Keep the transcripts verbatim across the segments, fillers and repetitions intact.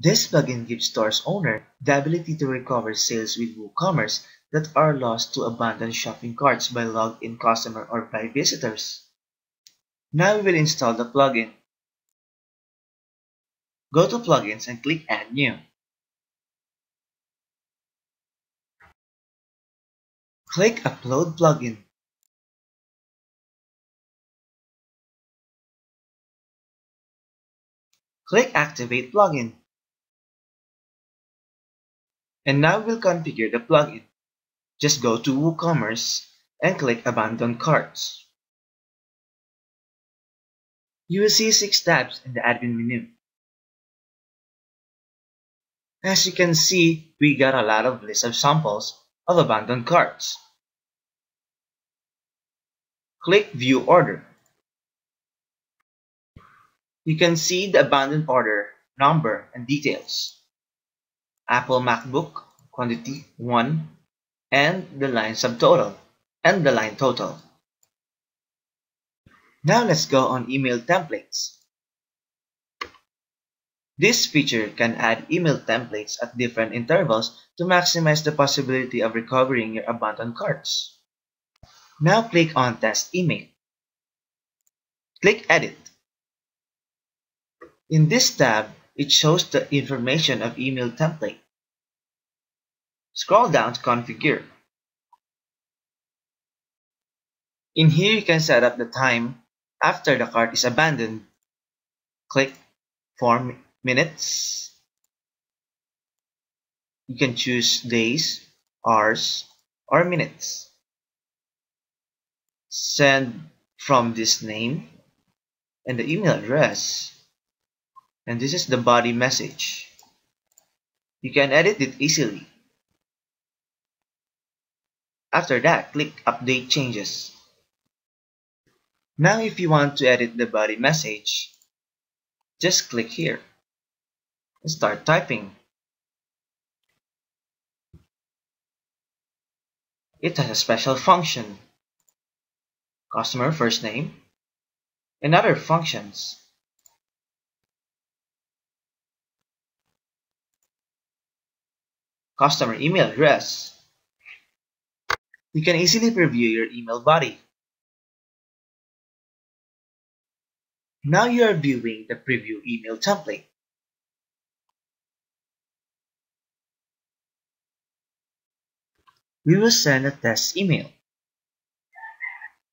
This plugin gives store's owner the ability to recover sales with WooCommerce that are lost to abandoned shopping carts by logged-in customer or by visitors. Now we will install the plugin. Go to Plugins and click Add New. Click Upload Plugin. Click Activate Plugin. And now we'll configure the plugin. Just go to WooCommerce and click Abandoned Carts. You will see six tabs in the admin menu. As you can see, we got a lot of lists of samples of abandoned carts. Click View Order. You can see the abandoned order, number, and details. Apple MacBook, quantity one, and the line subtotal, and the line total. Now let's go on email templates. This feature can add email templates at different intervals to maximize the possibility of recovering your abandoned carts. Now click on Test Email. Click Edit. In this tab, it shows the information of email template. Scroll down to Configure. In here, you can set up the time after the cart is abandoned. Click Form Minutes. You can choose days, hours, or minutes. Send from this name and the email address. And this is the body message. You can edit it easily. After that, click Update Changes. Now if you want to edit the body message, just click here. Start typing. It has a special function, customer first name, and other functions. Customer email address. You can easily preview your email body. Now you are viewing the preview email template. We will send a test email.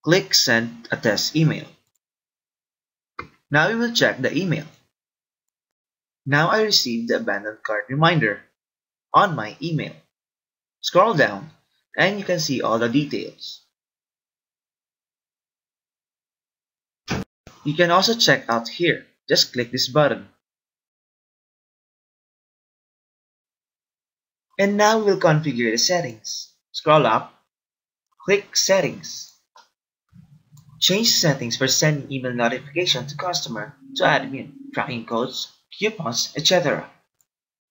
Click Send a Test Email. Now we will check the email. Now I received the abandoned cart reminder on my email. Scroll down and you can see all the details. You can also check out here. Just click this button. And now we'll configure the settings. Scroll up, click Settings. Change settings for sending email notification to customer, to admin, tracking codes, coupons, et cetera.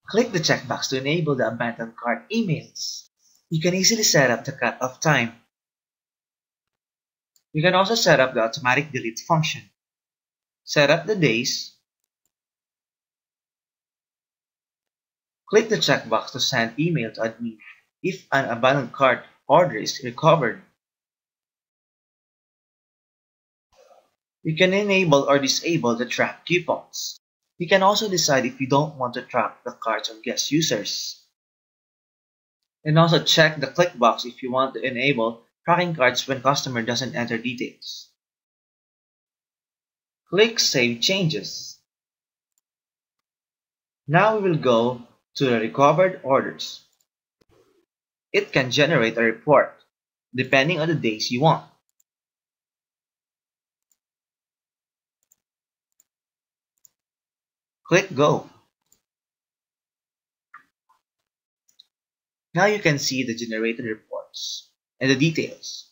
Click the checkbox to enable the abandoned cart emails. You can easily set up the cutoff time. You can also set up the automatic delete function. Set up the days. Click the checkbox to send email to admin if an abandoned cart order is recovered. You can enable or disable the track coupons. You can also decide if you don't want to track the carts of guest users. And also check the click box if you want to enable tracking carts when customer doesn't enter details. Click Save Changes. Now we will go to the recovered orders. It can generate a report depending on the days you want. Click Go. Now you can see the generated reports and the details.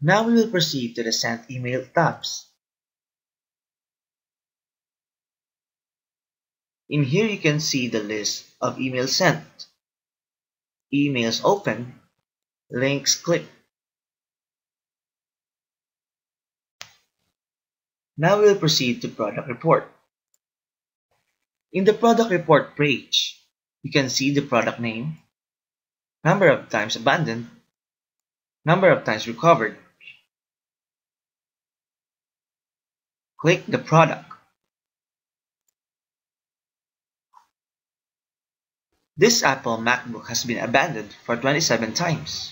Now we will proceed to the Sent Email tabs. In here you can see the list of emails sent, emails open, links clicked. Now we'll proceed to product report. In the product report page, you can see the product name, number of times abandoned, number of times recovered. Click the product. This Apple MacBook has been abandoned for twenty-seven times.